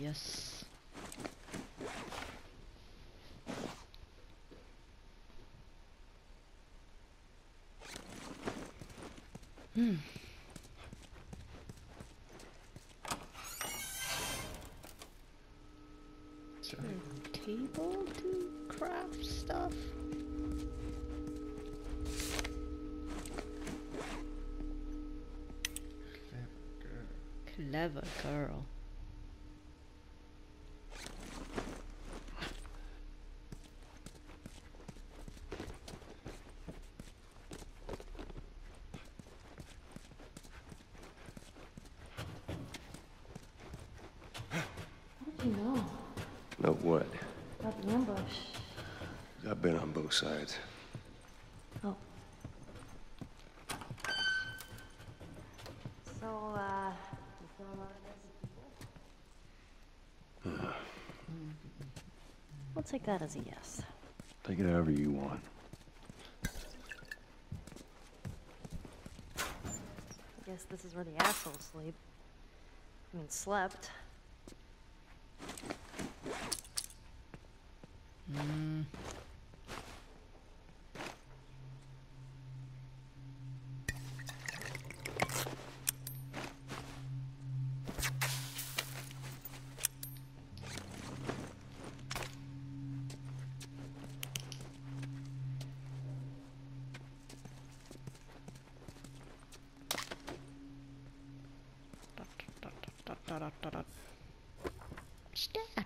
Yes. Hmm. Is there a table to craft stuff? Clever girl. About what? About the ambush. I've been on both sides. Oh. So, you kill a lot of innocent people? We'll take that as a yes. Take it however you want. I guess this is where the assholes sleep. I mean, slept. What's that?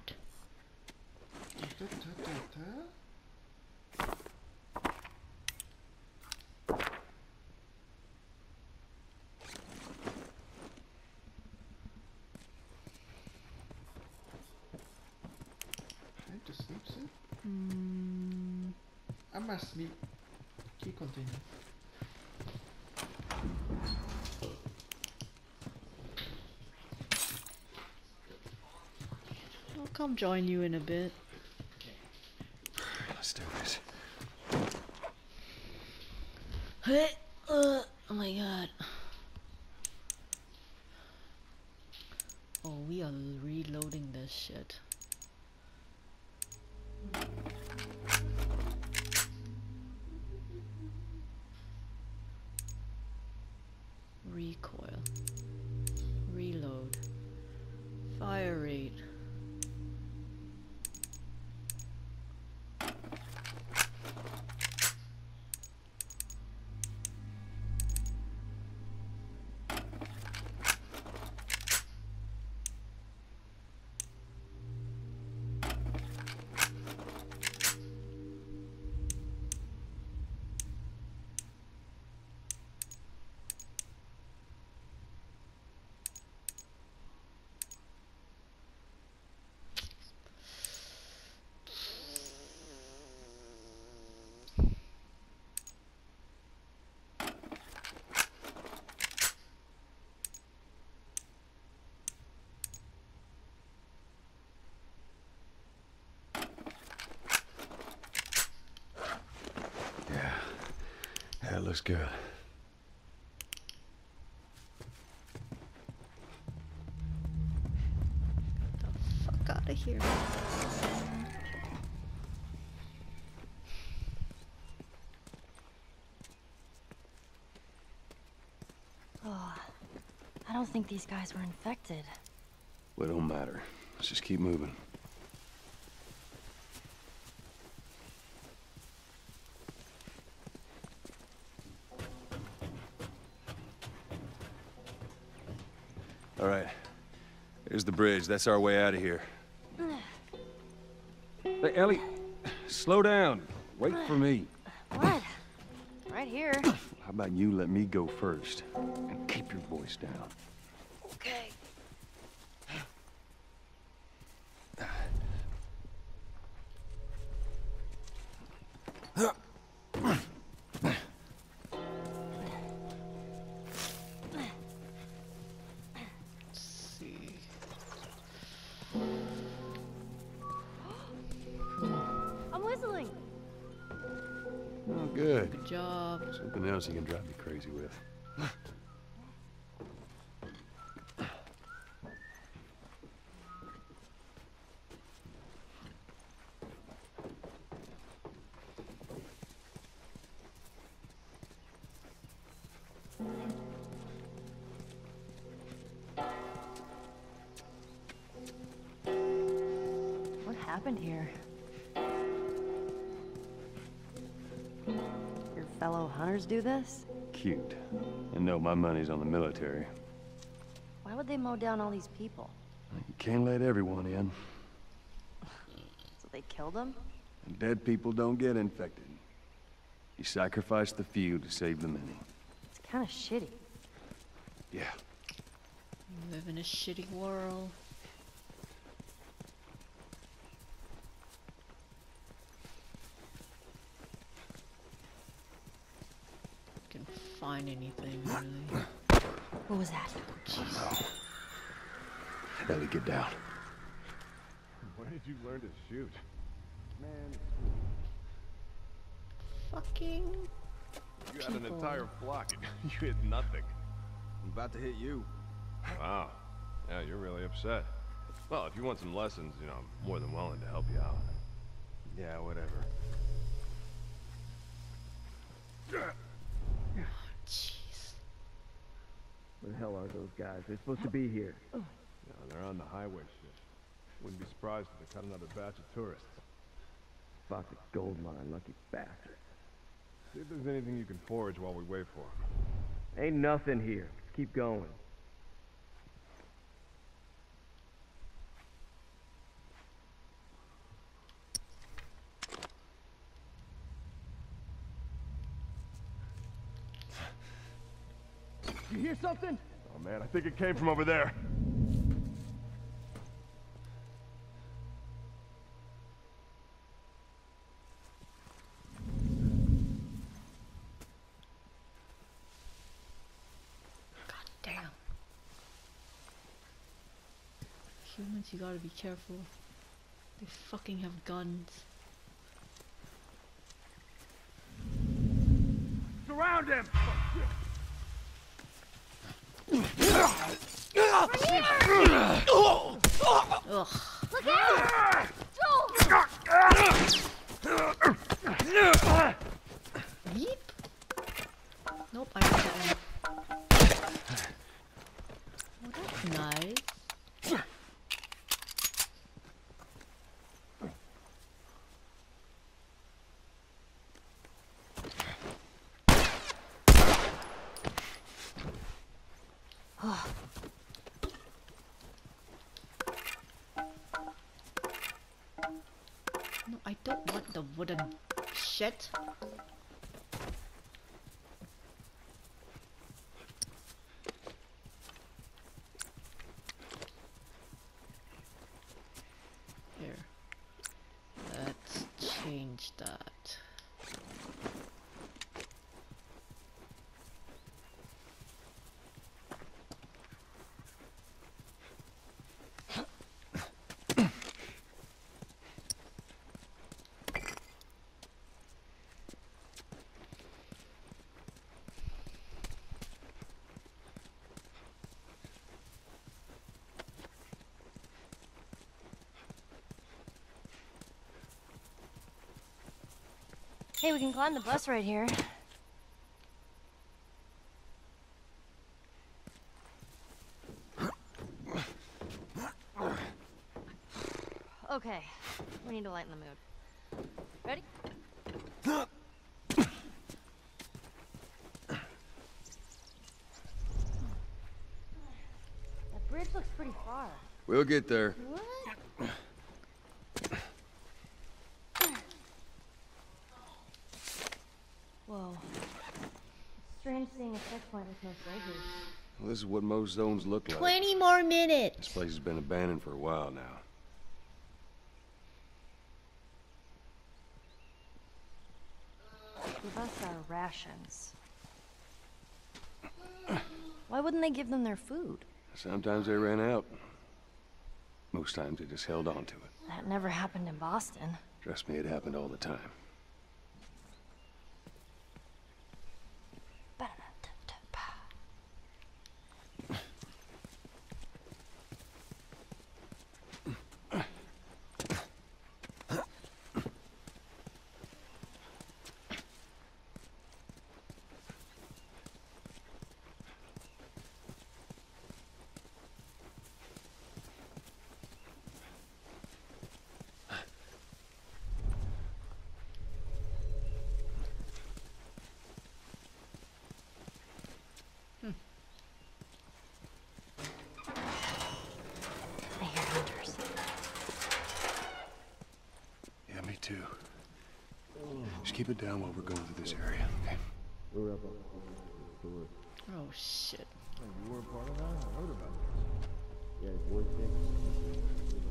Time to sleep soon? Mm. I must sleep. Keep continuing. I'll come join you in a bit. Let's do this. Hey, oh my god. Oh, we are reloading this shit. Recoil. Reload. Fire rate. That looks good. Get the fuck out of here. Oh, I don't think these guys were infected. Well, it don't matter. Let's just keep moving. All right, here's the bridge. That's our way out of here. Hey, Ellie, slow down. Wait for me. What? Right here. How about you let me go first and keep your voice down? Okay. Oh, good. Good job. Something else you can drive me crazy with. happened here? Your fellow hunters do this? Cute. And no, my money's on the military. Why would they mow down all these people? You can't let everyone in. So they killed them? And dead people don't get infected. You sacrifice the few to save the many. It's kind of shitty. Yeah. You live in a shitty world. Can find anything really. What was that? Jeez. Oh. Ellie, get down. Where did you learn to shoot? Man. Fucking. You people. Had an entire flock and you hit nothing. I'm about to hit you. Wow. Yeah, you're really upset. Well, if you want some lessons, you know, I'm more than willing to help you out. Yeah, whatever. Oh, jeez. Where the hell are those guys? They're supposed to be here. No, they're on the highway shift. Wouldn't be surprised if they caught another batch of tourists. Fuck the gold mine, lucky bastard. See if there's anything you can forage while we wait for them. Ain't nothing here. Let's keep going. You hear something? Oh man, I think it came from over there. God damn. Humans, you gotta be careful. They fucking have guns. Surround him! Ugh. Look out! Oh. Yeep. Nope, I got that one. Well, that's nice. I don't want the wooden shit. Here. Let's change that. Hey, we can climb the bus right here. Okay, we need to lighten the mood. Ready? That bridge looks pretty far. We'll get there. What? Well, this is what most zones look like. 20 more minutes. This place has been abandoned for a while now. Give us our rations. Why wouldn't they give them their food? Sometimes they ran out. Most times they just held on to it. That never happened in Boston. Trust me, it happened all the time. keep it down while we're going through this area, okay? Oh, shit. You were part of that? I heard about this. Yeah, it's one thing.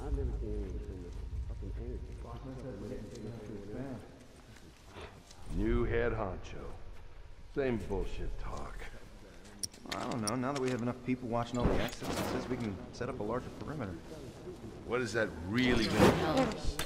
I've never seen anything that's fucking energy. New head honcho. Same bullshit talk. Well, I don't know. Now that we have enough people watching all the exits, it says we can set up a larger perimeter. What is that really going to do?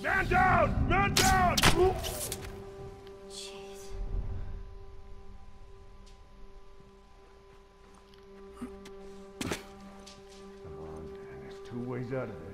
Man down! Man down! Jeez. Come on, man. There's two ways out of this.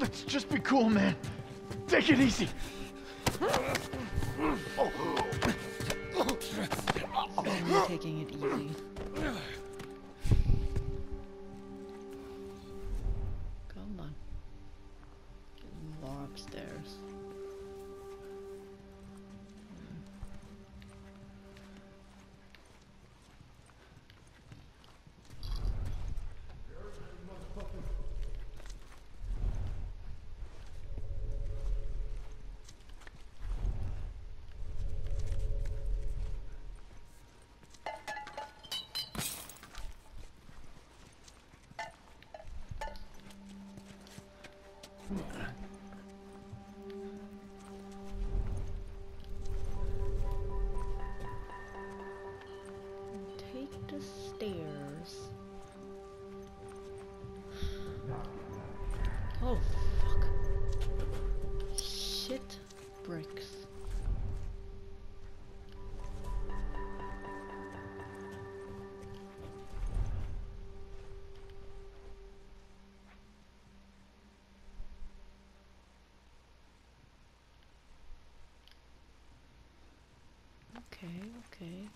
Let's just be cool, man. Take it easy. I'm taking it easy. Come on. Getting more upstairs. Take the stairs. Okej.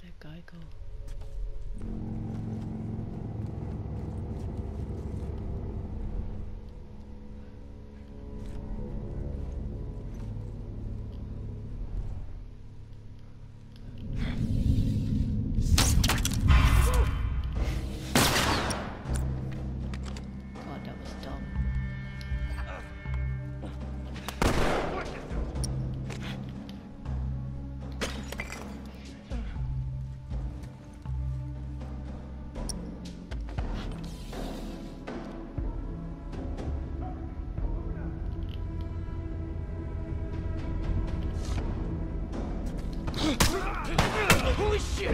That guy go. Holy shit!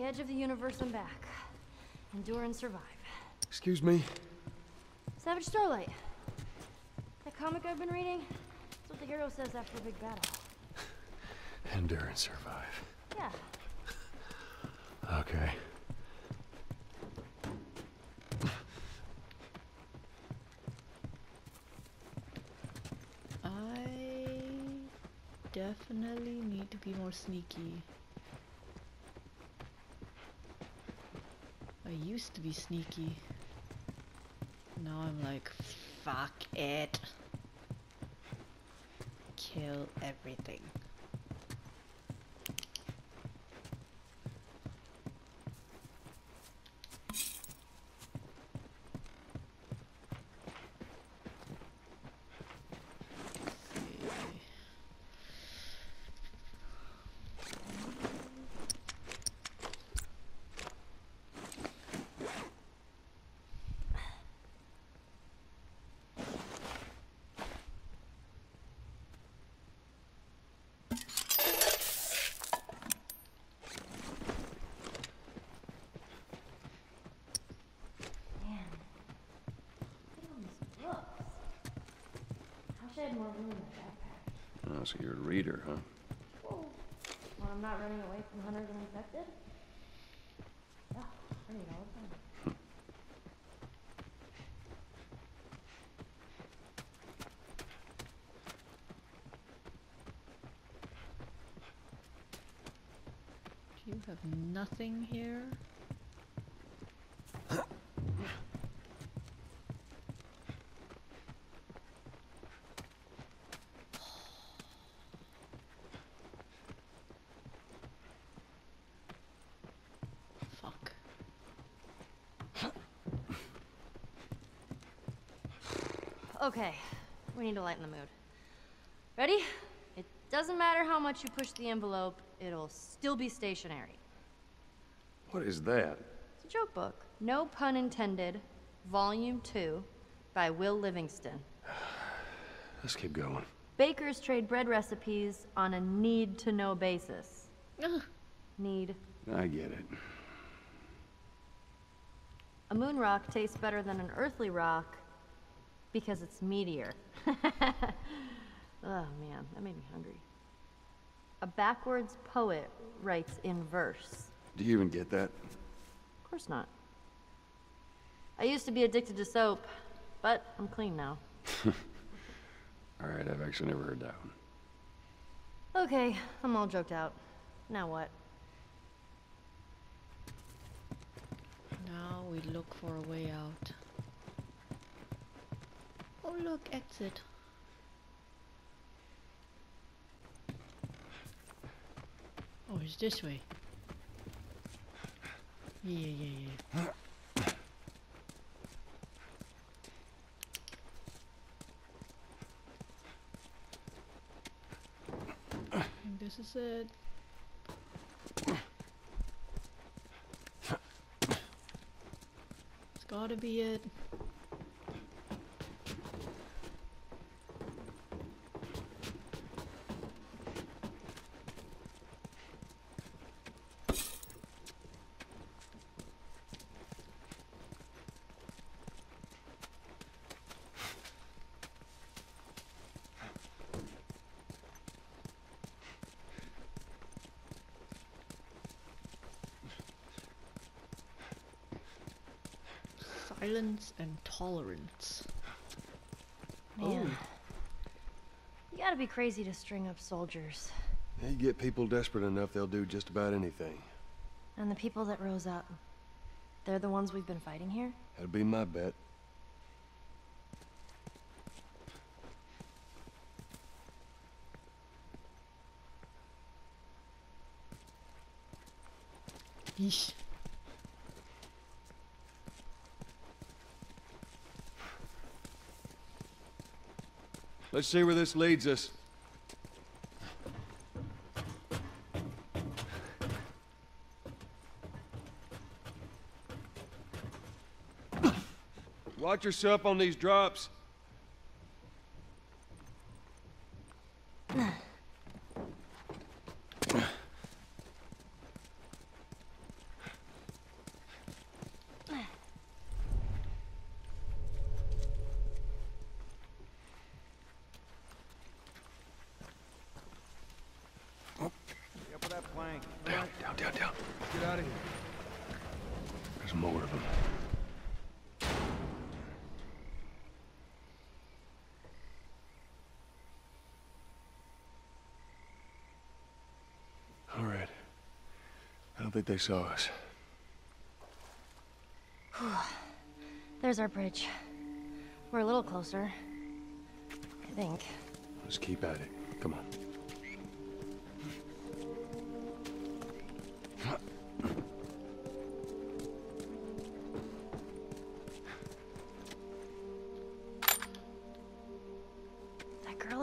Edge of the universe and back. Endure and survive. Excuse me? Savage Starlight. That comic I've been reading? That's what the hero says after a big battle. Endure and survive. Yeah. Okay. I definitely need to be more sneaky. I used to be sneaky. Now I'm like, fuck it. Kill everything. Oh, so you're a reader, huh? Well, I'm not running away from hunters and infected. Yeah, I read all the time. Do you have nothing here? Okay, we need to lighten the mood. Ready? It doesn't matter how much you push the envelope, it'll still be stationary. What is that? It's a joke book. No pun intended. Volume 2 by Will Livingston. Let's keep going. Bakers trade bread recipes on a need-to-know basis. Need. I get it. A moon rock tastes better than an earthly rock because it's meteor. Oh man, that made me hungry. A backwards poet writes in verse. Do you even get that? Of course not. I used to be addicted to soap, but I'm clean now. All right, I've actually never heard that one. Okay, I'm all joked out. Now what? Now we look for a way out. Oh look, exit. Oh, it's this way. Yeah. This is it. It's gotta be it. Silence and tolerance. Man. Oh. You gotta be crazy to string up soldiers. You get people desperate enough, they'll do just about anything. And the people that rose up, they're the ones we've been fighting here? That'd be my bet. Yeesh. Let's see where this leads us. Watch yourself on these drops. Down. Get out of here. There's more of them. All right. I don't think they saw us. There's our bridge. We're a little closer, I think. Let's keep at it. Come on.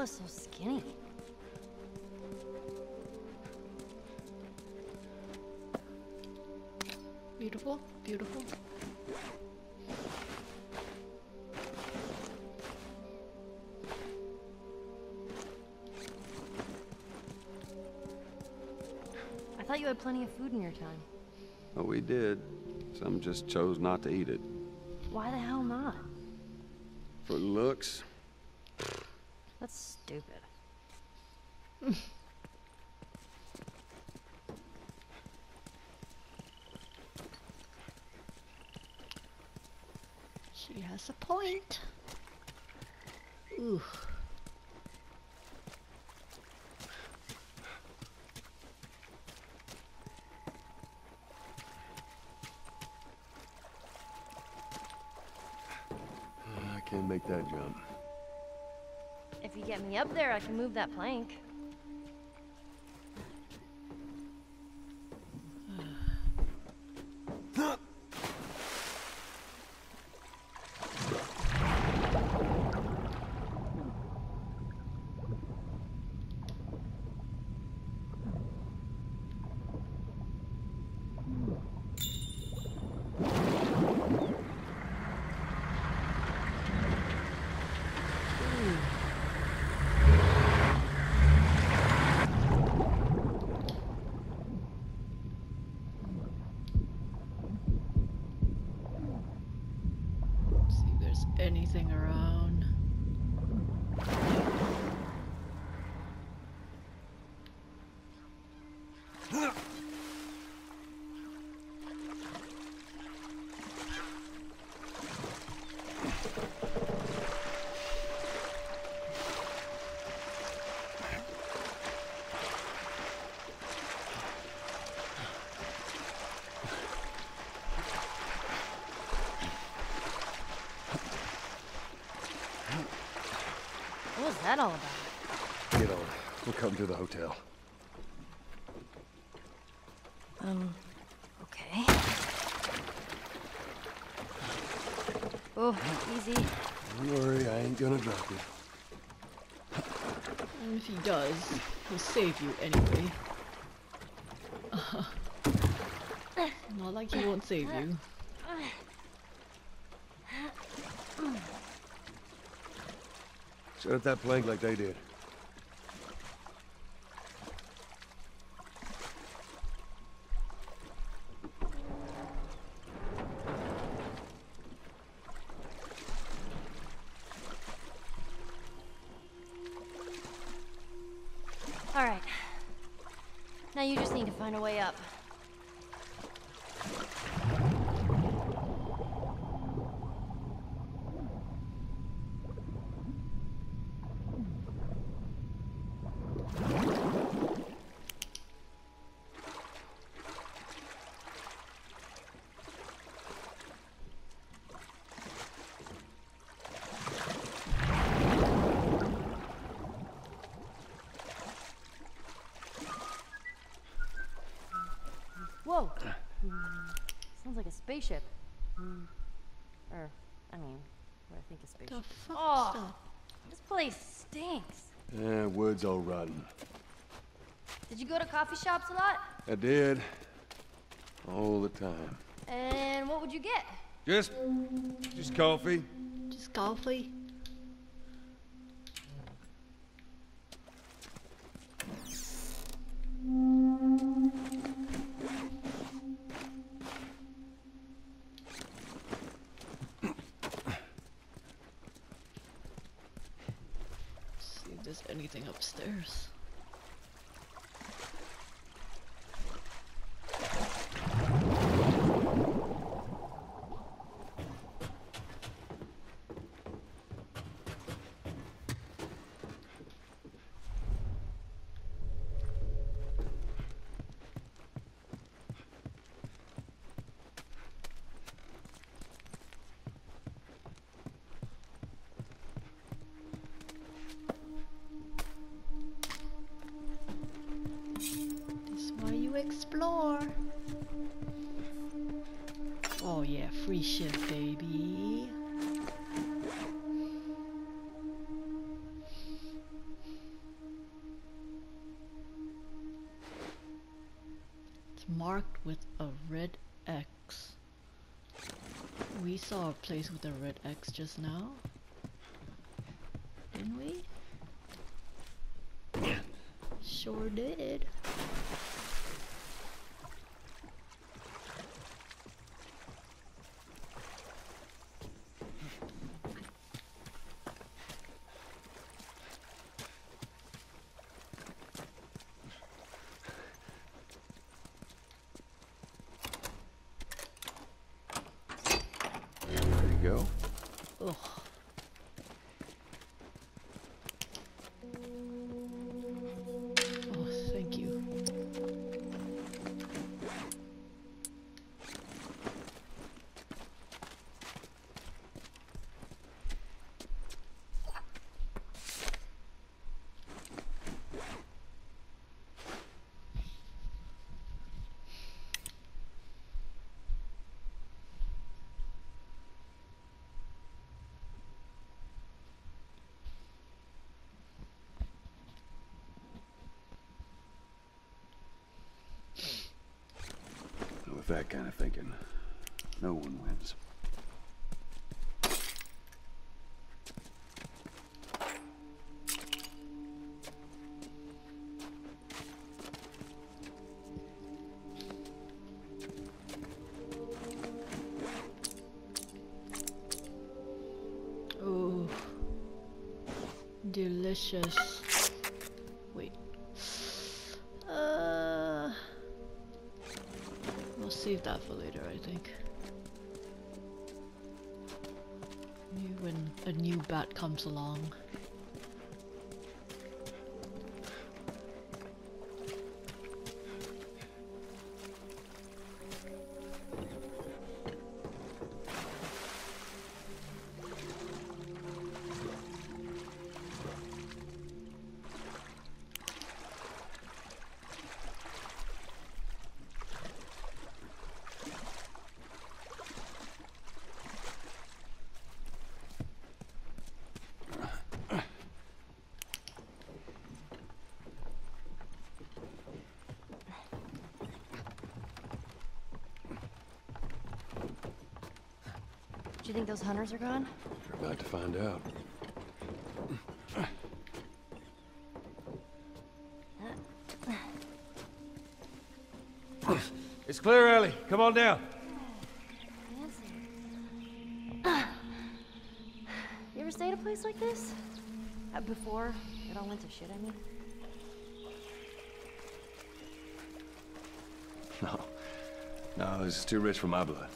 So skinny. Beautiful, beautiful. I thought you had plenty of food in your time. Oh, we did. Some just chose not to eat it. Why the hell not? For looks. That's stupid. She has a point. Ooh. I can't make that jump. If you get me up there, I can move that plank. What was that all about? Get on. We'll come to the hotel. Okay. Oh, easy. Don't worry, I ain't gonna drop you. And if he does, he'll save you anyway. Not like he won't save you. Sit at that plank like they did. Alright. Now you just need to find a way up. Whoa! Sounds like a spaceship. Or, I mean, what I think is spaceship. The fuck? Oh, this place stinks. Yeah, wood's all rotten. Did you go to coffee shops a lot? I did. All the time. And what would you get? Just coffee. Just coffee? Anything upstairs? Explore. Oh yeah, free shit, baby. It's marked with a red X. We saw a place with a red X just now, didn't we? Yeah. Sure did. With that kind of thinking, no one wins. Oh, delicious. Save that for later, I think. Maybe when a new bat comes along. Do you think those hunters are gone? We're about to find out. It's clear, Ellie. Come on down. You ever stay at a place like this? Before it all went to shit, I mean. No, this is too rich for my blood.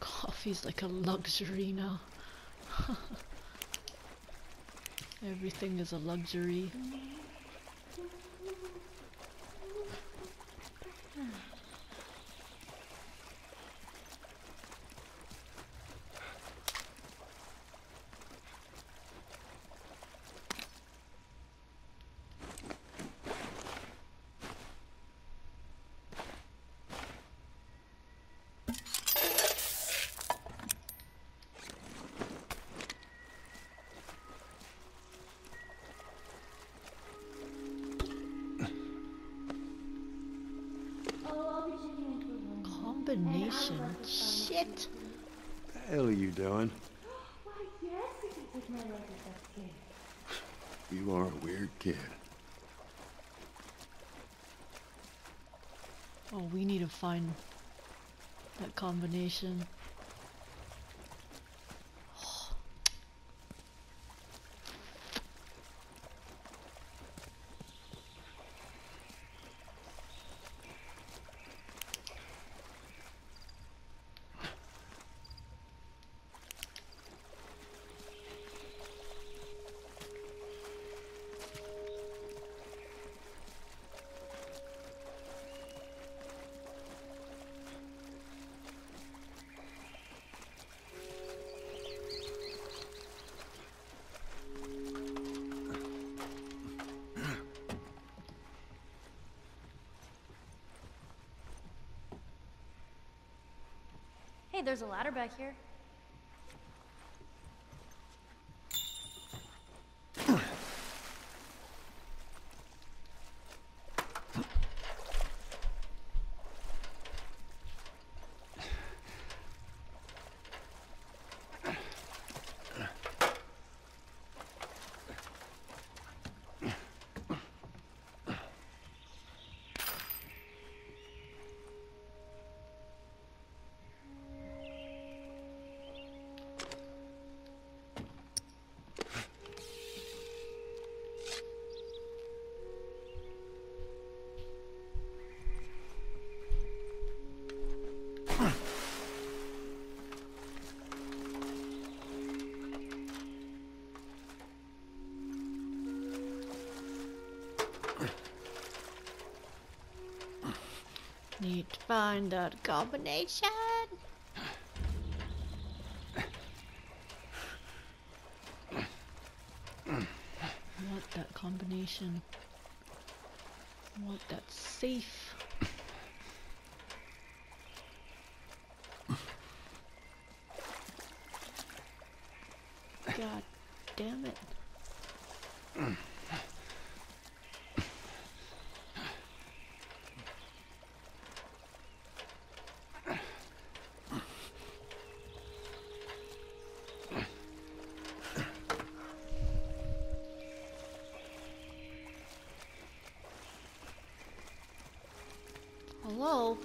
Coffee's like a luxury now. Everything is a luxury. Shit! The hell are you doing? You are a weird kid. Oh, we need to find that combination. Hey, there's a ladder back here. Need to find that combination. Want that combination. Want that safe. God damn it. Hello?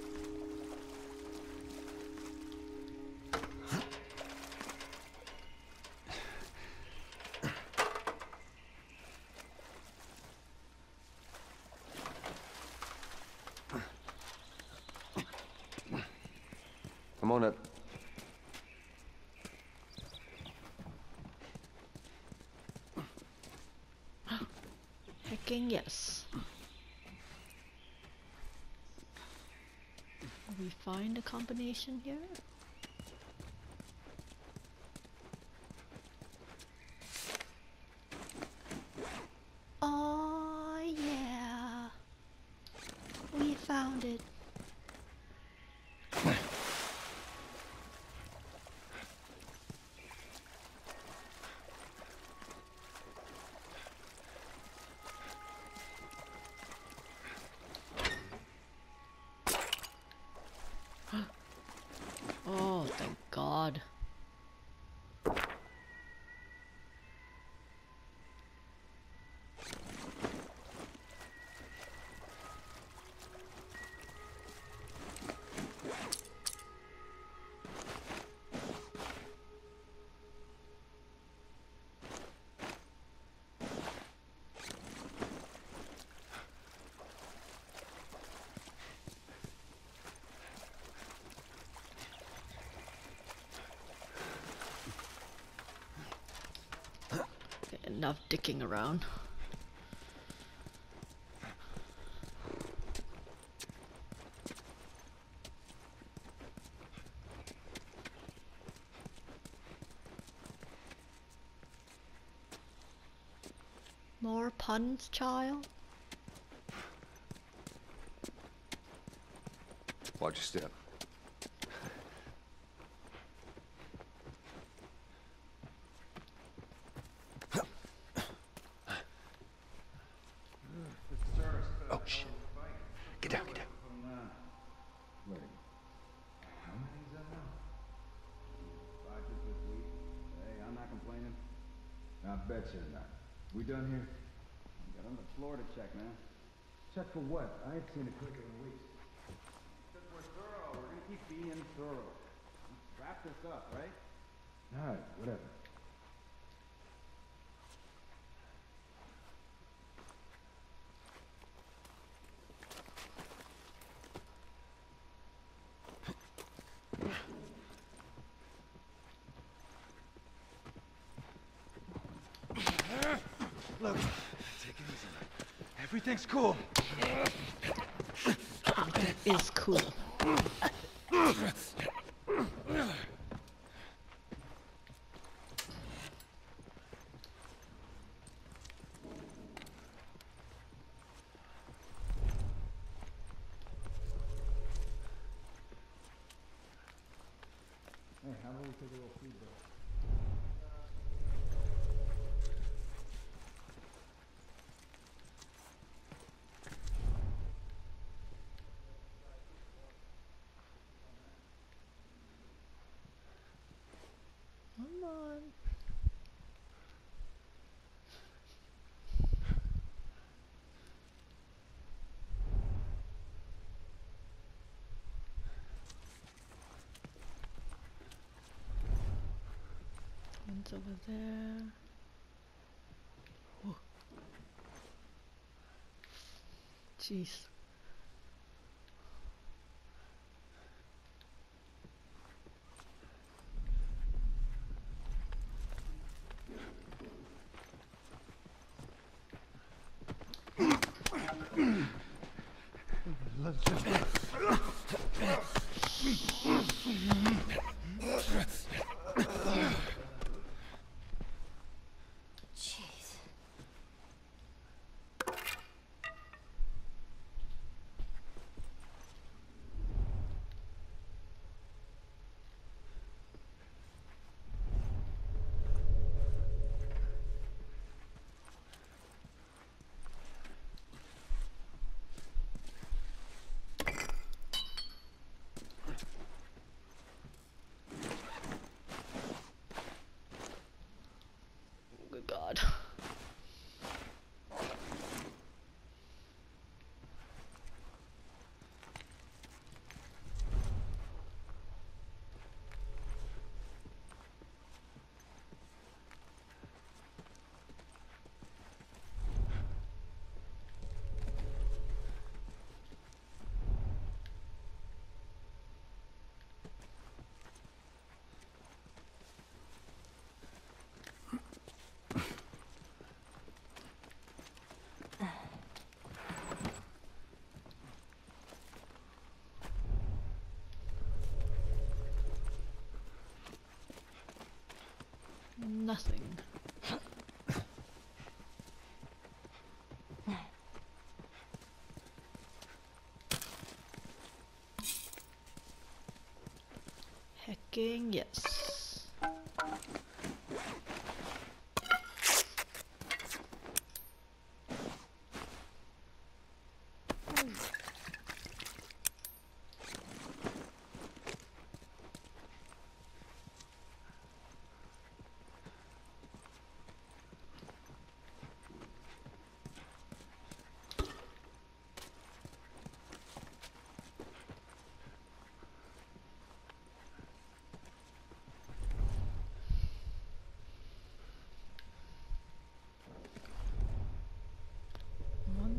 Come on up. Hecking yes. We find a combination here. Oh yeah, we found it. Enough dicking around. More puns, child? Watch your step. Oh, shit. Get down, get down. Hey, I'm not complaining. I bet you're not. We done here? Got on the floor to check, man. Check for what? I ain't seen it quicker in weeks. Keep being thorough. Wrap this up, right? All right, whatever. Look, take it easy. Everything's cool. Everything is cool. One's over there. Whoa. Jeez. God. Nothing. Hecking, yes.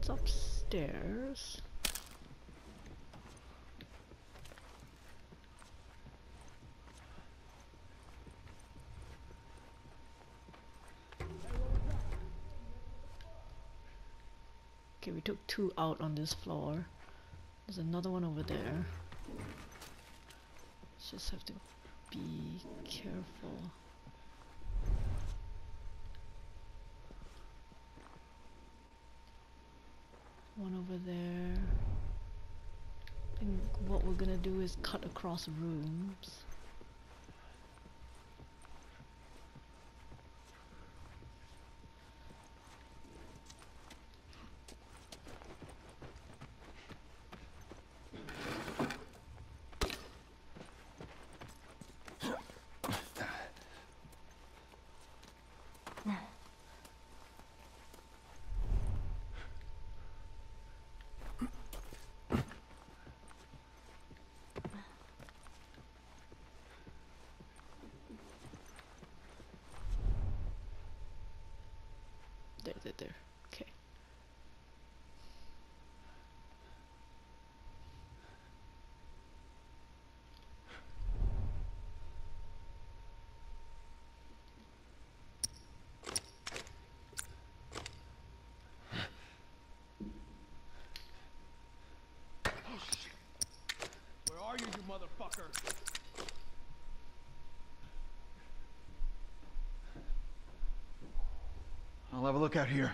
Upstairs. Okay, we took two out on this floor. There's another one over there. Just have to be careful. One over there. I think what we're gonna do is cut across rooms. There. Okay. Where are you, you motherfucker? I'll have a look out here.